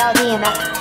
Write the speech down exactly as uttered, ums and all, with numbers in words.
ALdMF.